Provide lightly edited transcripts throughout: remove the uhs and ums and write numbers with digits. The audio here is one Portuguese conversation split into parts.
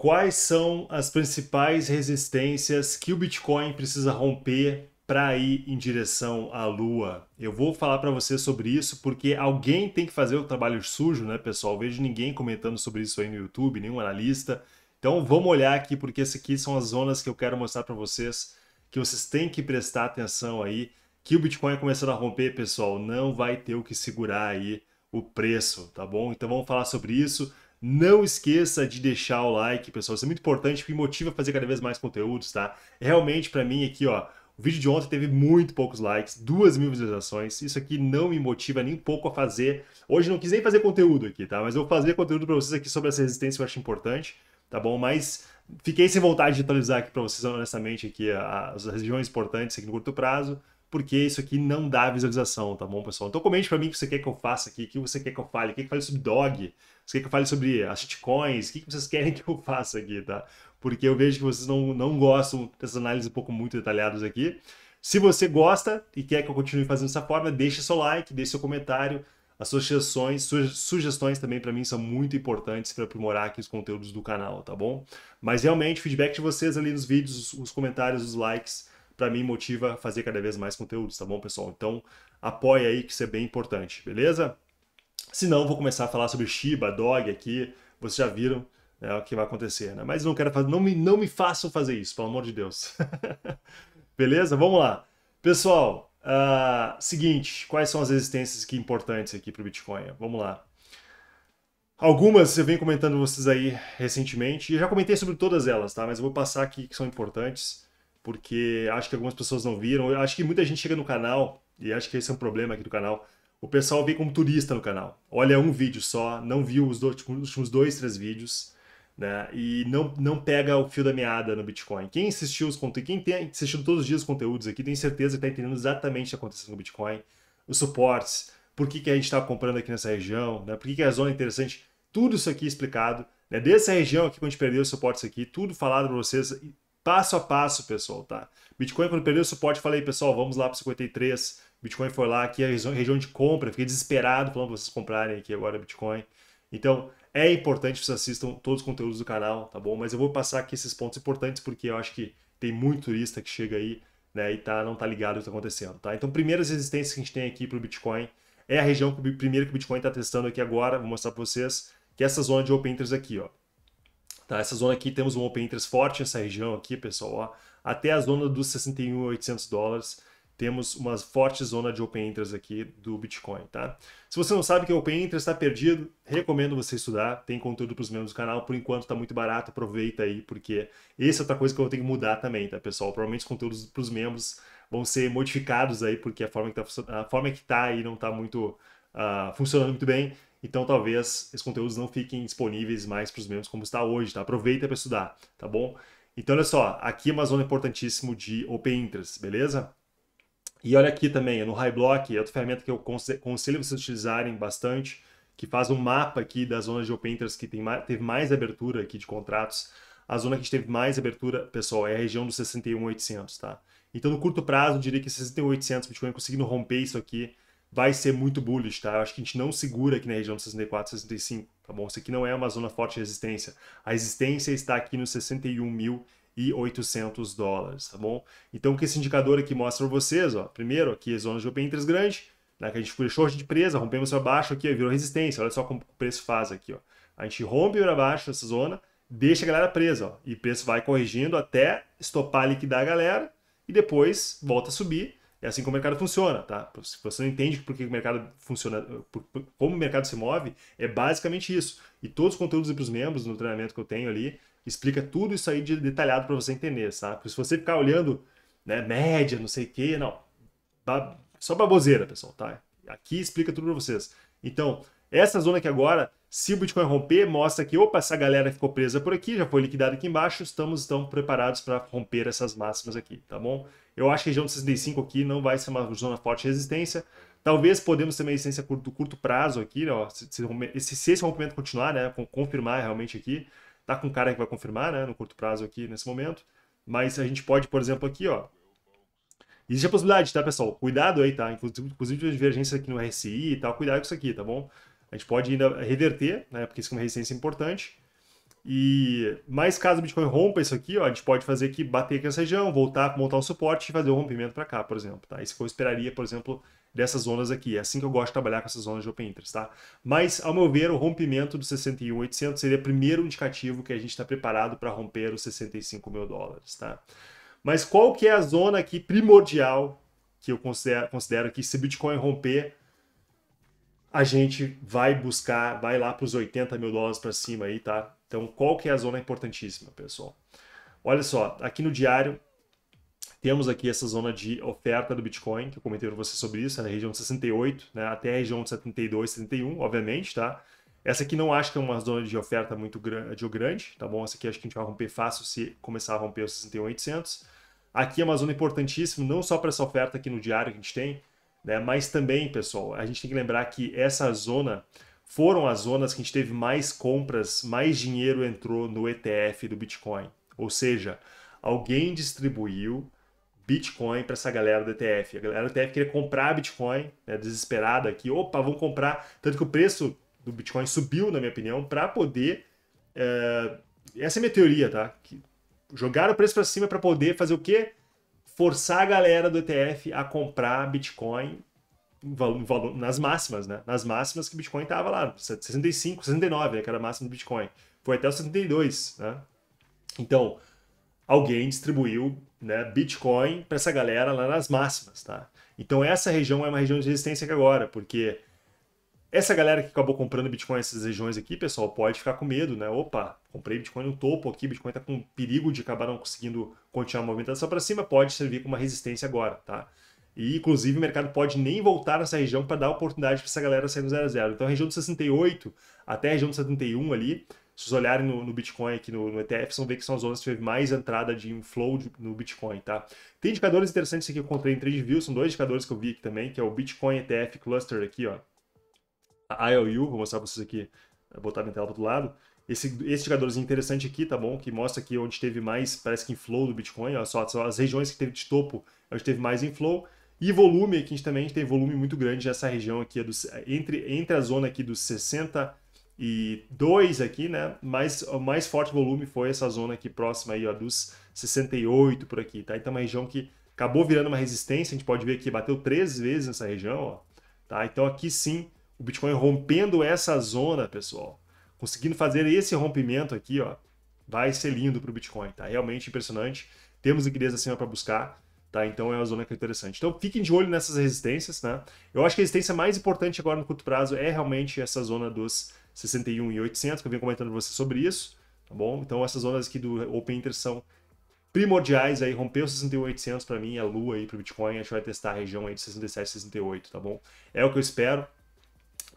quais são as principais resistências que o Bitcoin precisa romper para ir em direção à Lua? Eu vou falar para você sobre isso porque alguém tem que fazer o trabalho sujo, né, pessoal? Eu vejo ninguém comentando sobre isso aí no YouTube, nenhum analista. Então vamos olhar aqui, porque essas aqui são as zonas que eu quero mostrar para vocês, que vocês têm que prestar atenção aí, que o Bitcoin começando a romper, pessoal, não vai ter o que segurar aí o preço, tá bom? Então vamos falar sobre isso. Não esqueça de deixar o like, pessoal, isso é muito importante, porque me motiva a fazer cada vez mais conteúdos, tá? Realmente, para mim aqui, ó, o vídeo de ontem teve muito poucos likes, 2.000 visualizações. Isso aqui não me motiva nem um pouco a fazer. Hoje não quis nem fazer conteúdo aqui, tá? Mas eu vou fazer conteúdo para vocês aqui sobre essa resistência que eu acho importante, tá bom? Mas fiquei sem vontade de atualizar aqui para vocês, honestamente, aqui as regiões importantes aqui no curto prazo, porque isso aqui não dá visualização, tá bom, pessoal? Então comente para mim o que você quer que eu faça aqui, o que você quer que eu fale, o que eu fale sobre dog, o que eu fale sobre as shitcoins, o que vocês querem que eu faça aqui, tá? Porque eu vejo que vocês não gostam dessas análises um pouco muito detalhadas aqui. Se você gosta e quer que eu continue fazendo dessa forma, deixe seu like, deixe seu comentário. As suas sugestões também para mim são muito importantes para aprimorar aqui os conteúdos do canal, tá bom? Mas realmente, o feedback de vocês ali nos vídeos, os comentários, os likes, para mim motiva a fazer cada vez mais conteúdos, tá bom, pessoal? Então, apoia aí, que isso é bem importante, beleza? Se não, vou começar a falar sobre Shiba, Dog aqui, vocês já viram, né, o que vai acontecer, né? Mas não quero fazer, não me façam fazer isso, pelo amor de Deus. Beleza? Vamos lá. Pessoal, seguinte, quais são as resistências aqui importantes aqui para o Bitcoin? Vamos lá. Algumas eu venho comentando vocês aí recentemente, e eu já comentei sobre todas elas, tá? Mas eu vou passar aqui que são importantes, porque acho que algumas pessoas não viram. Eu acho que muita gente chega no canal, e acho que esse é um problema aqui do canal, o pessoal vem como turista no canal. Olha um vídeo só, não viu os últimos 2, 3 vídeos, né? E não pega o fio da meada no Bitcoin. Quem assistiu os conteúdos, quem tem assistido todos os dias os conteúdos aqui, tem certeza que está entendendo exatamente o que está acontecendo no Bitcoin, os suportes, por que que a gente está comprando aqui nessa região, né? Por que que a zona é interessante, tudo isso aqui explicado, né? Dessa região aqui, quando a gente perdeu os suportes aqui, tudo falado para vocês, passo a passo, pessoal, tá? Bitcoin, quando perdeu o suporte, falei, pessoal, vamos lá para 53, Bitcoin foi lá, aqui é a região de compra, fiquei desesperado falando para vocês comprarem aqui agora Bitcoin. Então, é importante que vocês assistam todos os conteúdos do canal, tá bom? Mas eu vou passar aqui esses pontos importantes porque eu acho que tem muito turista que chega aí, né, e não tá ligado o que tá acontecendo, tá? Então, primeiras resistências que a gente tem aqui pro Bitcoin é a região que que o Bitcoin tá testando aqui agora, vou mostrar para vocês, que é essa zona de Open Interest aqui, ó. Tá, essa zona aqui temos um Open Interest forte nessa região aqui, pessoal, ó. Até a zona dos 61.800 dólares. Temos uma forte zona de Open Interest aqui do Bitcoin, tá? Se você não sabe que o Open Interest está perdido, recomendo você estudar, tem conteúdo para os membros do canal, por enquanto está muito barato, aproveita aí, porque essa é outra coisa que eu vou ter que mudar também, tá, pessoal? Provavelmente os conteúdos para os membros vão ser modificados aí, porque a forma que tá aí não está muito funcionando muito bem, então talvez esses conteúdos não fiquem disponíveis mais para os membros como está hoje, tá? Aproveita para estudar, tá bom? Então, olha só, aqui é uma zona importantíssima de Open Interest, beleza? E olha aqui também, no High Block, é outra ferramenta que eu aconselho vocês utilizarem bastante, que faz um mapa aqui das zonas de Open Interest que teve mais abertura aqui de contratos. A zona que a gente teve mais abertura, pessoal, é a região dos 61.800, tá? Então, no curto prazo, eu diria que 61.800, Bitcoin conseguindo romper isso aqui, vai ser muito bullish, tá? Eu acho que a gente não segura aqui na região dos 64, 65, tá bom? Isso aqui não é uma zona forte de resistência. A resistência está aqui nos 61.800 dólares, tá bom? Então, o que esse indicador aqui mostra para vocês, ó, primeiro, aqui as zonas de Open Interest grande, né, que a gente fechou de presa, rompemos para baixo aqui, ó, virou resistência, olha só como o preço faz aqui, ó. A gente rompe para baixo essa zona, deixa a galera presa, ó, e o preço vai corrigindo até estopar, liquidar a galera, e depois volta a subir. É assim que o mercado funciona, tá? Se você não entende porque o mercado funciona, como o mercado se move, é basicamente isso. E todos os conteúdos para os membros no treinamento que eu tenho ali, explica tudo isso aí detalhado para você entender, sabe? Porque se você ficar olhando, né, média, não sei o que, não. Só baboseira, pessoal, tá? Aqui explica tudo para vocês. Então, essa zona aqui agora, se o Bitcoin romper, mostra que, opa, essa galera ficou presa por aqui, já foi liquidada aqui embaixo, estamos então preparados para romper essas máximas aqui, tá bom? Eu acho que a região de 65 aqui não vai ser uma zona forte de resistência. Talvez podemos ter uma resistência do curto prazo aqui, ó, se esse rompimento continuar, né, confirmar realmente aqui. Tá com cara que vai confirmar, né, no curto prazo aqui nesse momento, mas a gente pode, por exemplo, aqui, ó, existe a possibilidade, tá, pessoal? Cuidado aí, tá? Inclusive a divergência aqui no RSI e tal, cuidado com isso aqui, tá bom? A gente pode ainda reverter, né, porque isso é uma resistência importante, E mais caso o Bitcoin rompa isso aqui, ó, a gente pode fazer aqui, bater aqui nessa região, voltar, montar um suporte e fazer um rompimento para cá, por exemplo. Tá? Isso que eu esperaria, por exemplo, dessas zonas aqui. É assim que eu gosto de trabalhar com essas zonas de Open Interest. Tá? Mas, ao meu ver, o rompimento do 61.800 seria o primeiro indicativo que a gente está preparado para romper os 65 mil dólares. Tá? Mas qual que é a zona aqui primordial que eu considero que se Bitcoin romper, a gente vai buscar, vai lá para os 80 mil dólares para cima aí, tá? Então, qual que é a zona importantíssima, pessoal? Olha só, aqui no diário, temos aqui essa zona de oferta do Bitcoin, que eu comentei para você sobre isso, na região de 68, né? Até a região de 72, 71, obviamente, tá? Essa aqui não acho que é uma zona de oferta muito grande, tá bom? Essa aqui acho que a gente vai romper fácil se começar a romper os 61.800. Aqui é uma zona importantíssima, não só para essa oferta aqui no diário que a gente tem, né? Mas também, pessoal, a gente tem que lembrar que essa zona foram as zonas que a gente teve mais compras, mais dinheiro entrou no ETF do Bitcoin. Ou seja, alguém distribuiu Bitcoin para essa galera do ETF. A galera do ETF queria comprar Bitcoin, né, desesperada aqui. Opa, vamos comprar. Tanto que o preço do Bitcoin subiu, na minha opinião, para poder... Essa é a minha teoria, tá? Que jogaram o preço para cima para poder fazer o quê? Forçar a galera do ETF a comprar Bitcoin nas máximas, né? Nas máximas que o Bitcoin estava lá, 65, 69, né? Que era a máxima do Bitcoin. Foi até o 72, né? Então, alguém distribuiu, né, Bitcoin para essa galera lá nas máximas, tá? Então, essa região é uma região de resistência aqui agora, porque essa galera que acabou comprando Bitcoin nessas regiões aqui, pessoal, pode ficar com medo, né? Opa, comprei Bitcoin no topo aqui, Bitcoin tá com perigo de acabar não conseguindo continuar movimentando só para cima, pode servir como uma resistência agora, tá? E, inclusive, o mercado pode nem voltar nessa região para dar oportunidade para essa galera sair no 0 a 0. Então, a região de 68 até a região de 71 ali, se vocês olharem no Bitcoin aqui, no ETF, vocês vão ver que são as zonas que teve mais entrada de inflow no Bitcoin, tá? Tem indicadores interessantes aqui que eu encontrei em TradeView, são dois indicadores que eu vi aqui também, que é o Bitcoin ETF Cluster aqui, ó. A IOU, vou mostrar para vocês aqui, vou botar minha tela para o outro lado. Esse indicadorzinho interessante aqui, tá bom? Que mostra aqui onde teve mais, parece que inflow do Bitcoin, ó, só as regiões que teve de topo, onde teve mais inflow. E volume, aqui a gente também tem volume muito grande nessa região aqui, entre a zona aqui dos 62 aqui, né? Mas o mais forte volume foi essa zona aqui próxima aí, ó, dos 68 por aqui, tá? Então uma região que acabou virando uma resistência, a gente pode ver que bateu 3 vezes nessa região, ó, tá? Então aqui sim, o Bitcoin rompendo essa zona, pessoal, conseguindo fazer esse rompimento aqui, ó, vai ser lindo para o Bitcoin, tá? Realmente impressionante. Temos liquidez acima para buscar, tá? Então é uma zona que é interessante. Então fiquem de olho nessas resistências, né? Eu acho que a resistência mais importante agora no curto prazo é realmente essa zona dos 61.800, que eu venho comentando para você sobre isso, tá bom? Então essas zonas aqui do Open Interest são primordiais aí, rompeu 61.800 para mim, a lua aí para o Bitcoin, a gente vai testar a região aí de 67, 68, tá bom? É o que eu espero.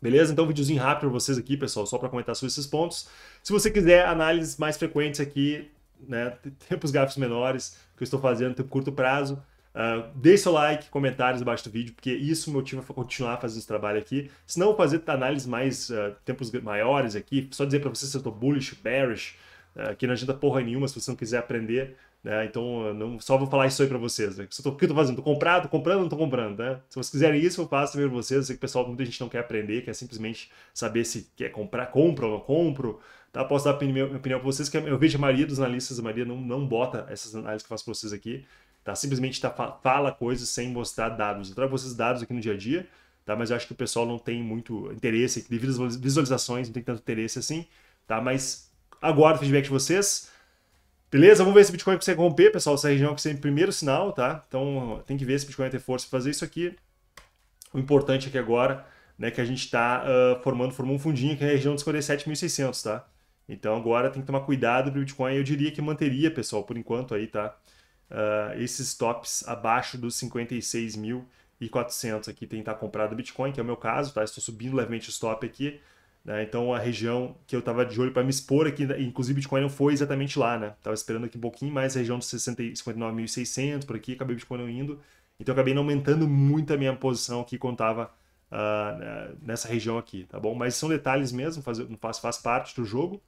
Beleza? Então, um videozinho rápido para vocês aqui, pessoal, só para comentar sobre esses pontos. Se você quiser análises mais frequentes aqui, né, tempos gráficos menores, que eu estou fazendo, tempo curto prazo, deixe seu like, comentários abaixo do vídeo, porque isso me motiva a continuar fazendo esse trabalho aqui. Se não, fazer análises mais, tempos maiores aqui, só dizer para vocês se eu estou bullish, bearish, que não adianta porra nenhuma se você não quiser aprender, né? Então, não, só vou falar isso aí para vocês, né? O que eu tô fazendo? Tô comprado, comprando ou não tô comprando, né? Se vocês quiserem isso, eu faço também para vocês. Eu sei que o pessoal, muita gente não quer aprender, quer simplesmente saber se quer comprar, compra ou não compro, tá? Posso dar minha opinião para vocês, que eu vejo a maioria dos analistas, a maioria não bota essas análises que eu faço para vocês aqui, tá? Simplesmente fala coisas sem mostrar dados. Eu trago vocês dados aqui no dia a dia, tá? Mas eu acho que o pessoal não tem muito interesse, devido às visualizações, não tem tanto interesse assim, tá? Mas aguardo o feedback de vocês. Beleza? Vamos ver se o Bitcoin consegue romper, pessoal. Essa região que você tem primeiro sinal, tá? Então, tem que ver se o Bitcoin vai ter força para fazer isso aqui. O importante aqui agora, né, que a gente está formou um fundinho que é a região dos 47.600, tá? Então, agora tem que tomar cuidado para o Bitcoin. Eu diria que manteria, pessoal, por enquanto aí, tá? Esses tops abaixo dos 56.400 aqui, tentar comprar do Bitcoin, que é o meu caso, tá? Estou subindo levemente o top aqui. Então, a região que eu estava de olho para me expor aqui, inclusive o Bitcoin não foi exatamente lá, né? Estava esperando aqui um pouquinho mais, a região dos 59.600 por aqui, acabei o Bitcoin não indo. Então, eu acabei não aumentando muito a minha posição aqui quando estava nessa região aqui, tá bom? Mas são detalhes mesmo, faz parte do jogo.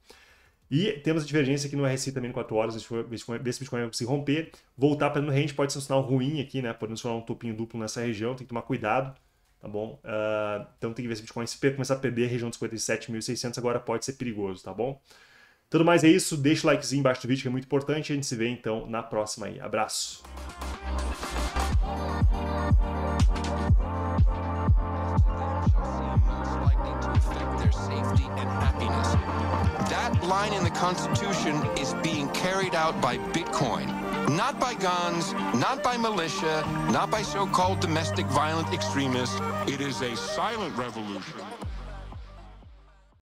E temos a divergência aqui no RSI também, 4 horas, ver se o Bitcoin vai se romper. Voltar para no range pode ser um sinal ruim aqui, né? Podemos formar um topinho duplo nessa região, tem que tomar cuidado. Tá bom? Então tem que ver se o Bitcoin se começar a perder a região dos 57.600 agora pode ser perigoso, tá bom? Tudo mais é isso, deixa o likezinho embaixo do vídeo que é muito importante, a gente se vê então na próxima aí. Abraço! That line in the Constitution is being carried out by Bitcoin, not by guns, not by militia, not by so-called domestic violent extremists. It is a silent revolution.